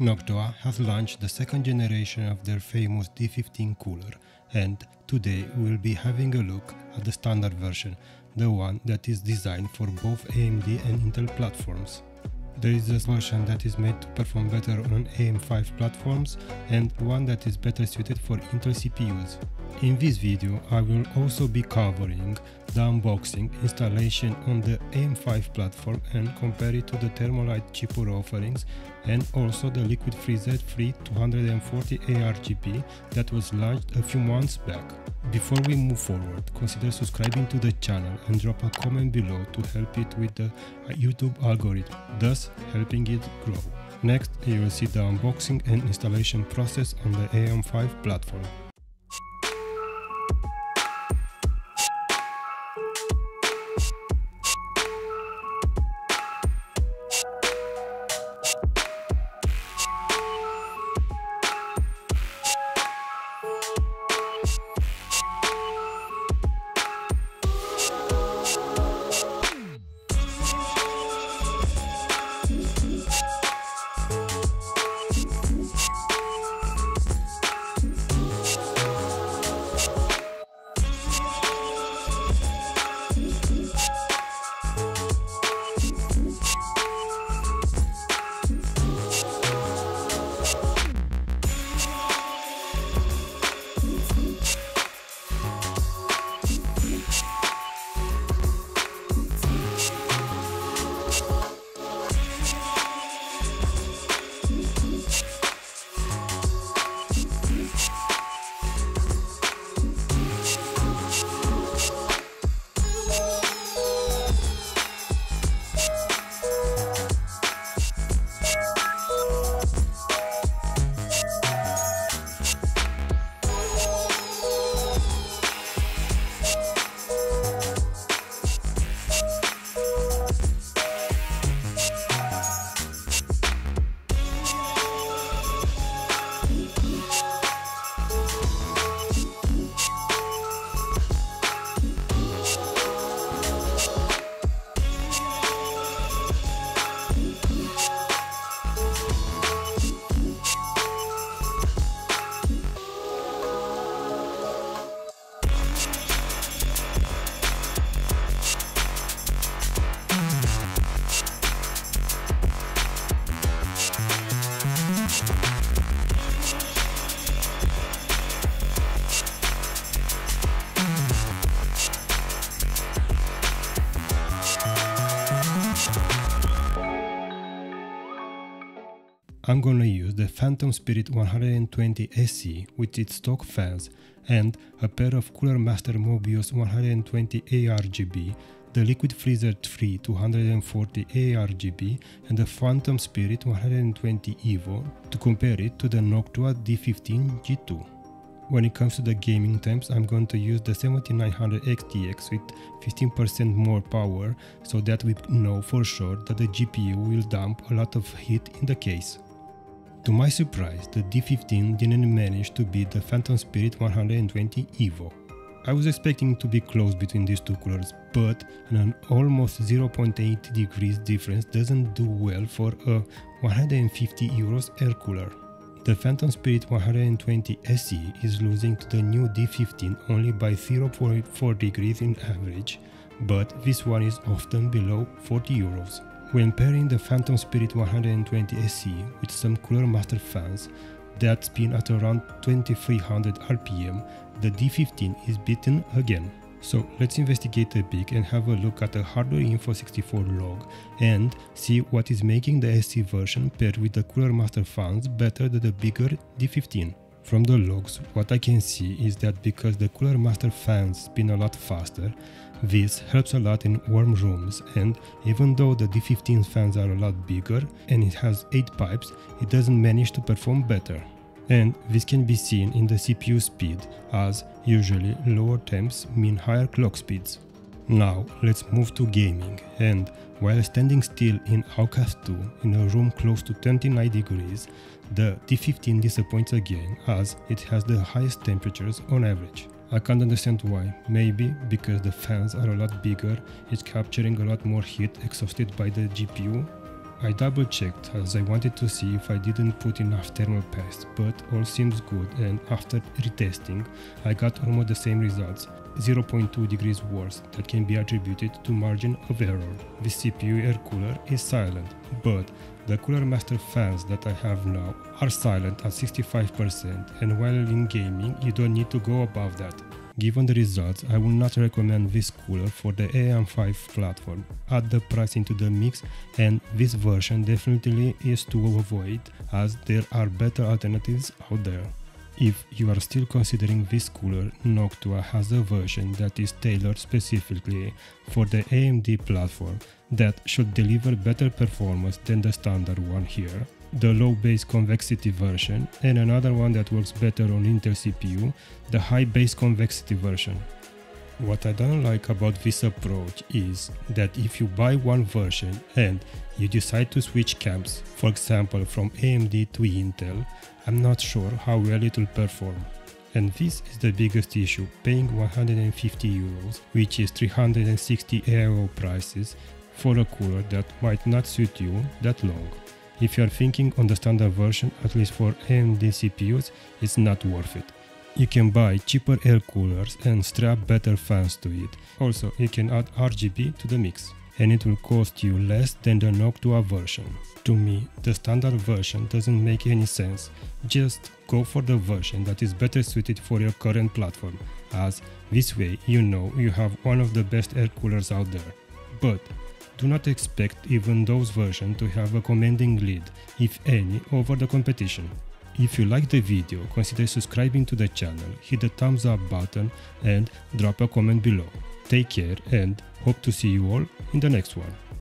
Noctua has launched the second generation of their famous D15 cooler, and today we'll be having a look at the standard version, the one that is designed for both AMD and Intel platforms. There is a version that is made to perform better on AM5 platforms and one that is better suited for Intel CPUs. In this video I will also be covering the unboxing, installation on the AM5 platform and compare it to the Thermalright cheaper offerings, and also the Liquid Freezer 3 240 ARGB that was launched a few months back. Before we move forward, consider subscribing to the channel and drop a comment below to help it with the YouTube algorithm, thus helping it grow. Next you will see the unboxing and installation process on the AM5 platform. I'm gonna use the Phantom Spirit 120 SE with its stock fans and a pair of Cooler Master Mobius 120 ARGB, the Liquid Freezer 3 240 ARGB and the Phantom Spirit 120 Evo to compare it to the Noctua D15 G2. When it comes to the gaming temps, I'm going to use the 7900 XTX with 15% more power, so that we know for sure that the GPU will dump a lot of heat in the case. To my surprise, the D15 didn't manage to beat the Phantom Spirit 120 Evo. I was expecting to be close between these two coolers, but an almost 0.8 degrees difference doesn't do well for a €150 air cooler. The Phantom Spirit 120 SE is losing to the new D15 only by 0.4 degrees in average, but this one is often below €40. When pairing the Phantom Spirit 120 SE with some Cooler Master fans that spin at around 2300 RPM, the D15 is beaten again. So let's investigate a bit and have a look at the Hardware Info 64 log and see what is making the SE version paired with the Cooler Master fans better than the bigger D15. From the logs, what I can see is that because the Cooler Master fans spin a lot faster, this helps a lot in warm rooms, and even though the D15 fans are a lot bigger and it has 8 pipes, it doesn't manage to perform better. And this can be seen in the CPU speed, as usually lower temps mean higher clock speeds. Now let's move to gaming, and while standing still in Outcast 2 in a room close to 29 degrees, the D15 disappoints again as it has the highest temperatures on average. I can't understand why, maybe because the fans are a lot bigger, it's capturing a lot more heat exhausted by the GPU. I double checked as I wanted to see if I didn't put enough thermal paste, but all seems good, and after retesting I got almost the same results, 0.2 degrees worse, that can be attributed to margin of error. The CPU air cooler is silent, but the Cooler Master fans that I have now are silent at 65%, and while in gaming you don't need to go above that. Given the results, I will not recommend this cooler for the AM5 platform. Add the price into the mix, and this version definitely is to avoid, as there are better alternatives out there. If you are still considering this cooler, Noctua has a version that is tailored specifically for the AMD platform that should deliver better performance than the standard one here, the low base convexity version, and another one that works better on Intel CPU, the high base convexity version. What I don't like about this approach is that if you buy one version and you decide to switch camps, for example from AMD to Intel, I'm not sure how well it will perform. And this is the biggest issue, paying 150 euros, which is 360 AO prices, for a cooler that might not suit you that long. If you are thinking on the standard version, at least for AMD CPUs, it's not worth it. You can buy cheaper air coolers and strap better fans to it. Also, you can add RGB to the mix, and it will cost you less than the Noctua version. To me, the standard version doesn't make any sense. Just go for the version that is better suited for your current platform, as this way you know you have one of the best air coolers out there. But do not expect even those versions to have a commanding lead, if any, over the competition. If you like the video, consider subscribing to the channel, hit the thumbs up button and drop a comment below. Take care, and hope to see you all in the next one.